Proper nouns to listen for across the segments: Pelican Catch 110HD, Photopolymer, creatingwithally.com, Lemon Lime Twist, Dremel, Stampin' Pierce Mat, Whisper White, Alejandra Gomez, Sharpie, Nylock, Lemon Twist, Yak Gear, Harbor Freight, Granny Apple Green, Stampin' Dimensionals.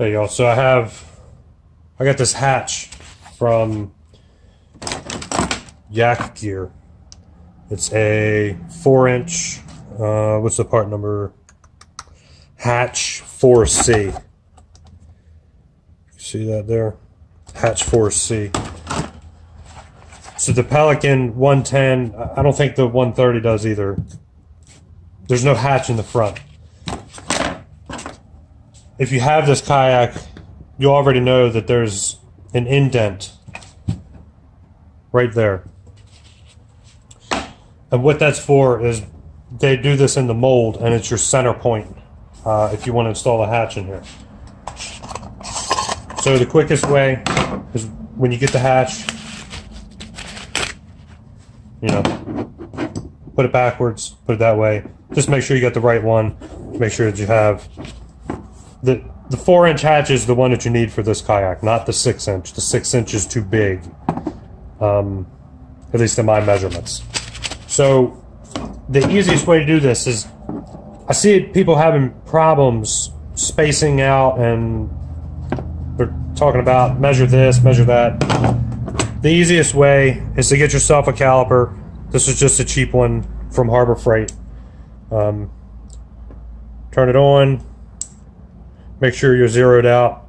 There you go. So I got this hatch from Yak Gear. It's a 4-inch, what's the part number? Hatch 4C. See that there? Hatch 4C. So the Pelican 110, I don't think the 130 does either. There's no hatch in the front. If you have this kayak, you already know that there's an indent right there. And what that's for is they do this in the mold, and it's your center point if you want to install a hatch in here. So the quickest way is when you get the hatch, you know, put it backwards, put it that way. Just make sure you got the right one. Make sure that you have the 4-inch hatch is the one that you need for this kayak, not the 6-inch. The 6-inch is too big, at least in my measurements. So the easiest way to do this is, I see people having problems spacing out, and they're talking about measure this, measure that. The easiest way is to get yourself a caliper. This is just a cheap one from Harbor Freight. Turn it on, make sure you're zeroed out.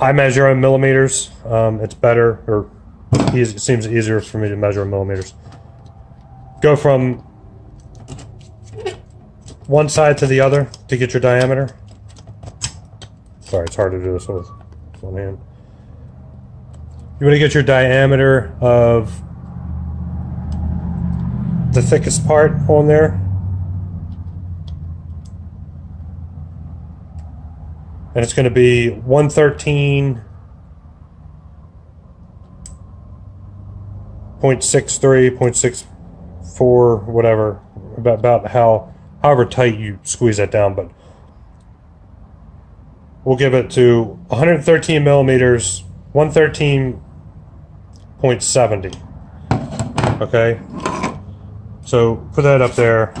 I measure in millimeters. It's better, or it seems easier for me to measure in millimeters. Go from one side to the other to get your diameter. Sorry, it's hard to do this with one hand. You want to get your diameter of the thickest part on there. And it's going to be 113.63, 0.6. For whatever, about however tight you squeeze that down, but we'll give it to 113 millimeters, 113.70. Okay, so put that up there,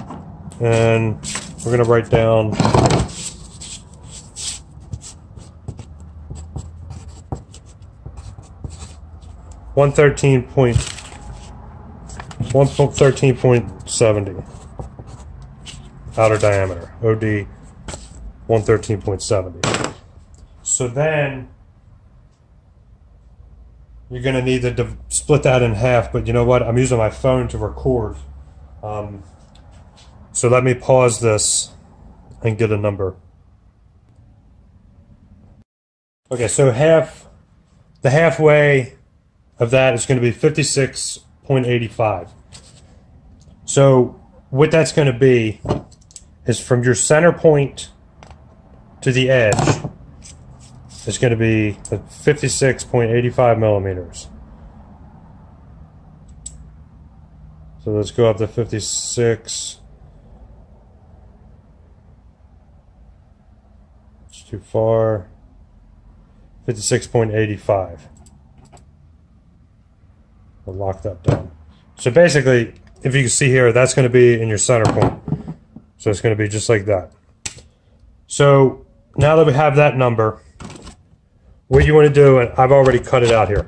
and we're gonna write down 113.70 outer diameter, OD 113.70. So then you're going to need to split that in half, but you know what? I'm using my phone to record. So let me pause this and get a number. Okay, so the halfway of that is going to be 56.85. So what that's going to be is from your center point to the edge, it's going to be 56.85 millimeters. So let's go up to 56. It's too far. 56.85. I'll lock that down. So basically, if you can see here, that's going to be in your center point. So it's going to be just like that. So now that we have that number, what you want to do, and I've already cut it out here,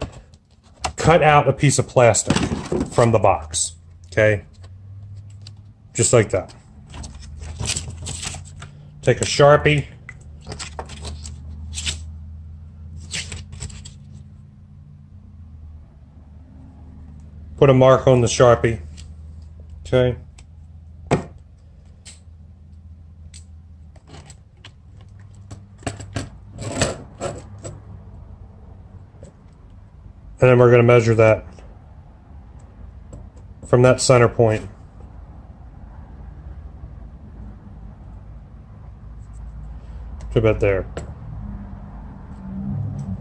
cut out a piece of plastic from the box, okay? Just like that. Take a Sharpie. Put a mark on the Sharpie. Okay. And then we're going to measure that from that center point to about there.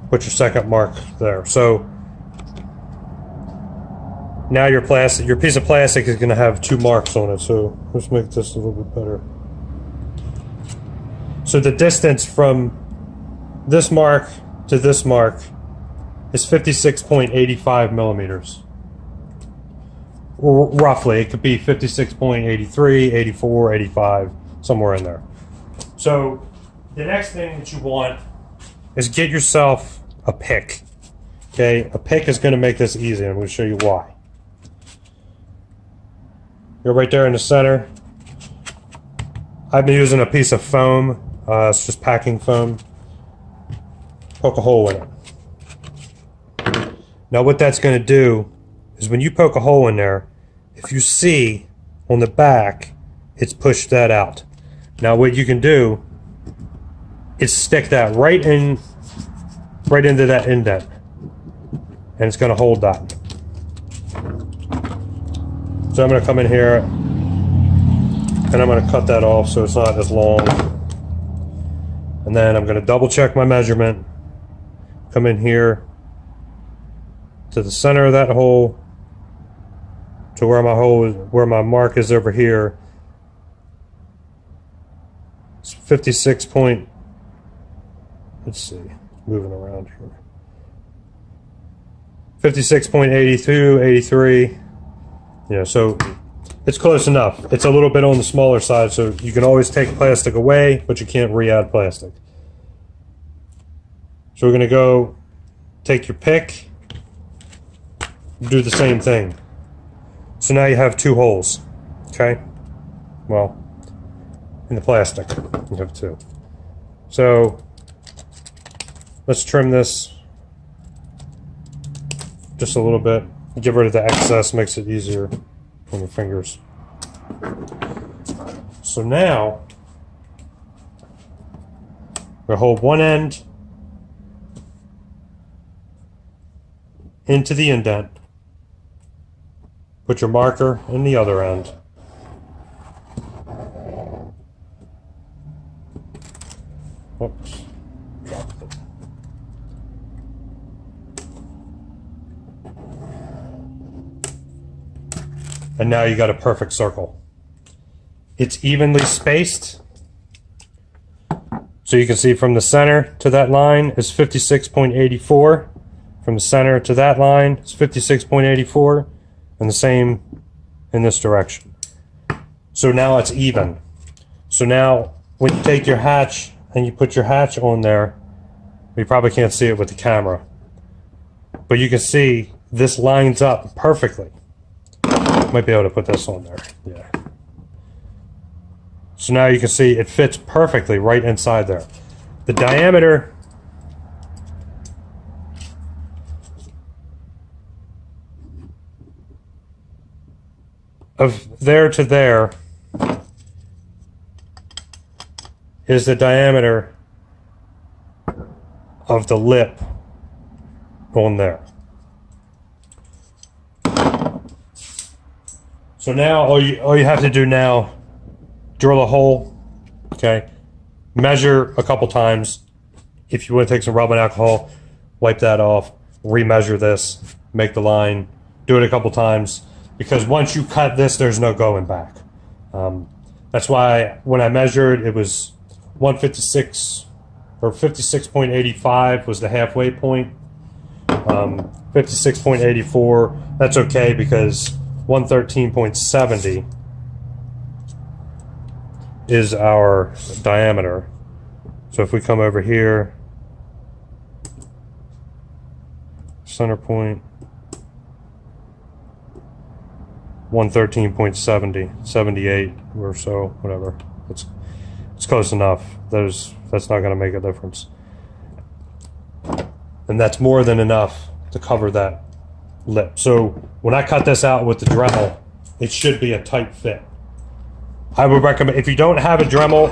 Put your second mark there. So now your piece of plastic is going to have two marks on it, so let's make this a little bit better. So the distance from this mark to this mark is 56.85 millimeters. Roughly, it could be 56.83, 84, 85, somewhere in there. So The next thing that you want is get yourself a pick. Okay, a pick is going to make this easy. I'm going to show you why. You're right there in the center. I've been using a piece of foam. It's just packing foam. Poke a hole in it. Now what that's going to do is when you poke a hole in there, if you see on the back, it's pushed that out. Now what you can do is stick that right into that indent, and it's going to hold that. So I'm going to come in here and I'm going to cut that off so it's not as long, and then I'm going to double check my measurement, come in here to the center of that hole, to where my hole is, where my mark is over here. It's 56 point, let's see, moving around here, 56.82, 83, you know, so it's close enough. It's a little bit on the smaller side, so you can always take plastic away, but you can't re-add plastic. So we're going to go take your pick, do the same thing. So now you have two holes, okay? Well, in the plastic, you have two. So let's trim this just a little bit, get rid of the excess, makes it easier on your fingers. So now we'll hold one end into the indent, put your marker in the other end, whoops, dropped it. And now you got a perfect circle. It's evenly spaced, so you can see from the center to that line is 56.84, from the center to that line is 56.84, and the same in this direction. So now it's even. So now when you take your hatch and you put your hatch on there, you probably can't see it with the camera, but you can see this lines up perfectly. Might be able to put this on there, yeah. So now you can see it fits perfectly right inside there. The diameter of there to there is the diameter of the lip on there. So now all you have to do now, drill a hole, okay, measure a couple times. If you want to take some rubbing alcohol, wipe that off, remeasure this, make the line, do it a couple times, because once you cut this, there's no going back. That's why when I measured, it was 156 or 56.85 was the halfway point. 56.84, that's okay, because 113.70 is our diameter. So if we come over here, center point, 113.70, 78 or so, whatever. It's close enough. That's not going to make a difference. And that's more than enough to cover that lip. So when I cut this out with the Dremel, it should be a tight fit. I would recommend, if you don't have a Dremel,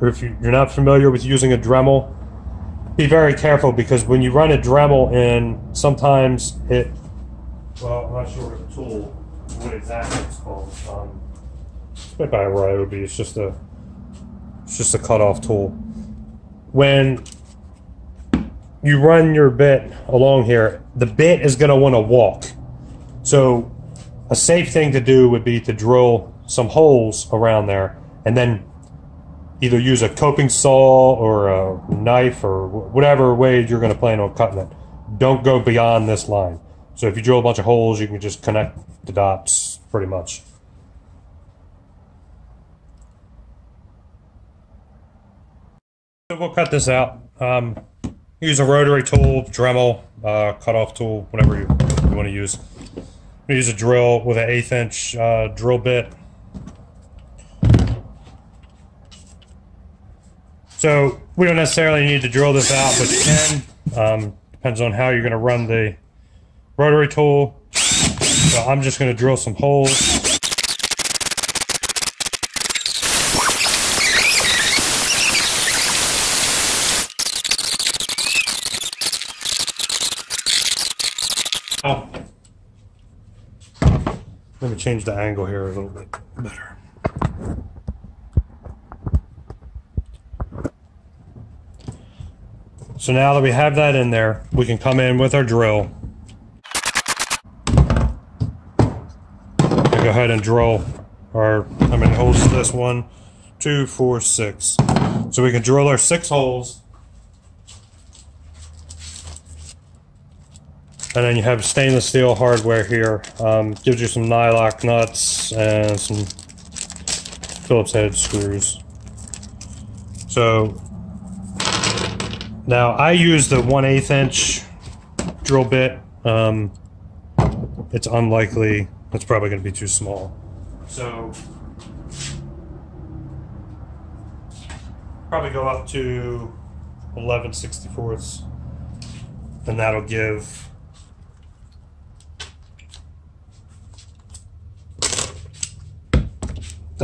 or if you're not familiar with using a Dremel, be very careful, because when you run a Dremel in, sometimes it, well, I'm not sure what the tool, what exactly it's called. It's right by where I would be. It's just a cutoff tool. When you run your bit along here, the bit is going to want to walk. So a safe thing to do would be to drill some holes around there, and then either use a coping saw or a knife or whatever way you're going to plan on cutting it. Don't go beyond this line. So if you drill a bunch of holes, you can just connect the dots pretty much. So we'll cut this out. Use a rotary tool, Dremel, cutoff tool, whatever you want to use. We use a drill with an 1/8 inch drill bit. So we don't necessarily need to drill this out, but you can. Depends on how you're going to run the rotary tool. So I'm just going to drill some holes. Let me change the angle here a little bit better. So now that we have that in there, we can come in with our drill and go ahead and drill our, how many holes is this? 1, 2, 4, 6. So we can drill our 6 holes. And then you have stainless steel hardware here. Gives you some nylock nuts and some Phillips head screws. So now I use the 1/8 inch drill bit. It's unlikely, it's probably going to be too small. So probably go up to 11/64, and that'll give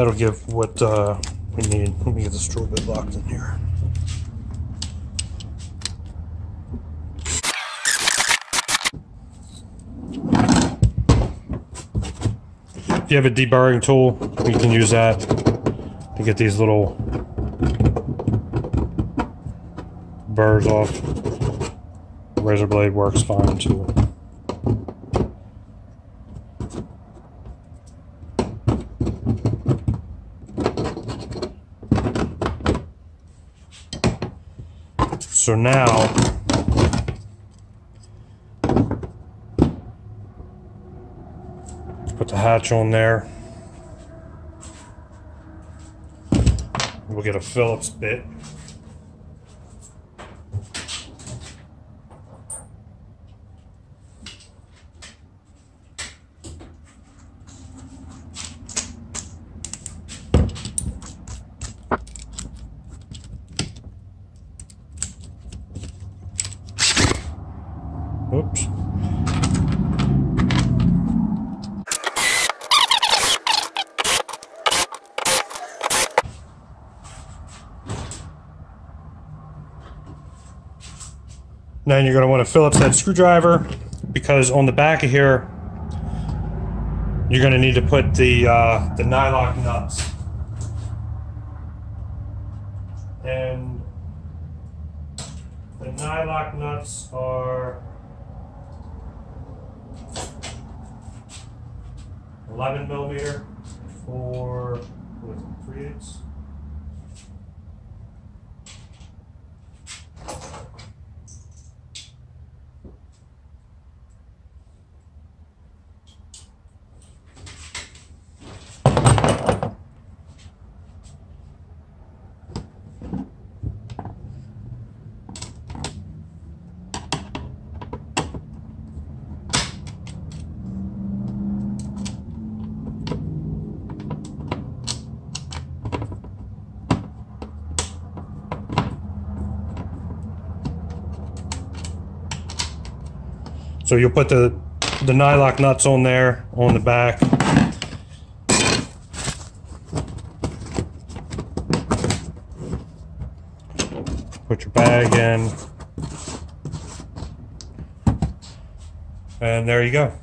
'll give what we need. Let me get this drill bit locked in here. If you have a deburring tool, you can use that to get these little burrs off. The razor blade works fine too. So now let's put the hatch on there. We'll get a Phillips bit. Oops. Then you're going to want a Phillips head screwdriver, because on the back of here you're going to need to put the nylock nuts. And the nylock nuts are 11 millimeter for 3/8. So you'll put the nylock nuts on there, on the back. Put your bag in. And there you go.